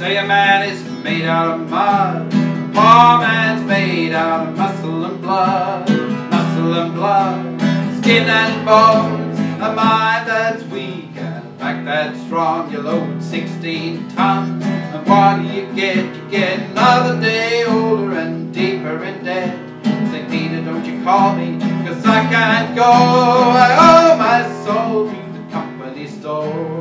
Say a man is made out of mud, a poor man's made out of muscle and blood, skin and bones, a mind that's weak and a back that's strong. You load 16 tons, and what do you get? You get another day older and deeper in debt. Saint Peter, don't you call me, 'cause I can't go. I owe my soul to the company store.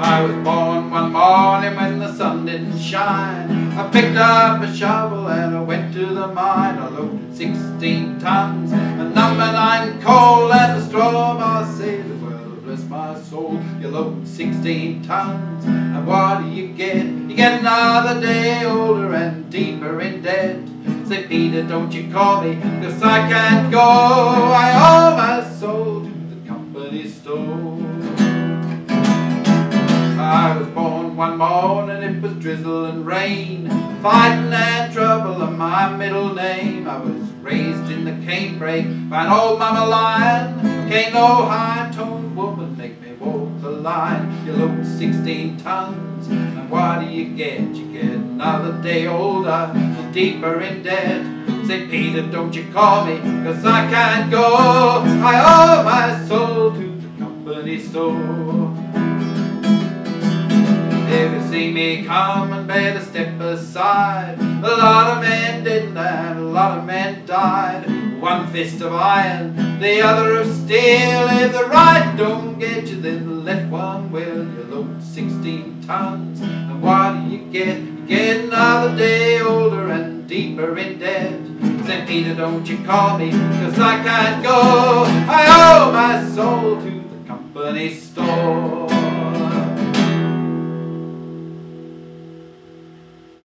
I was born one morning when the sun didn't shine. I picked up a shovel and I went to the mine. I loaded 16 tons and #9 coal, and the storm I sailed, the world bless my soul. You load 16 tons and what do you get? You get another day older and deeper in debt. Saint Peter, don't you call me, 'cause I can't go. I owe my soul to the company store. I was born one morning, it was drizzle and rain, fighting and trouble are my middle name. I was raised in the canebrake by an old mama lion. Can't no high-toned woman make me walk the line. You load 16 tons, and what do you get? You get another day older and deeper in debt. Saint Peter, don't you call me, 'cause I can't go. I owe my soul to the company store. If you see me coming, better step aside. A lot of men did that, a lot of men died. One fist of iron, the other of steel. If the right don't get you, then the left one will. You load 16 tons, and what do you get? You get another day older and deeper in debt. Saint Peter, don't you call me, 'cause I can't go. I owe my soul to the company store.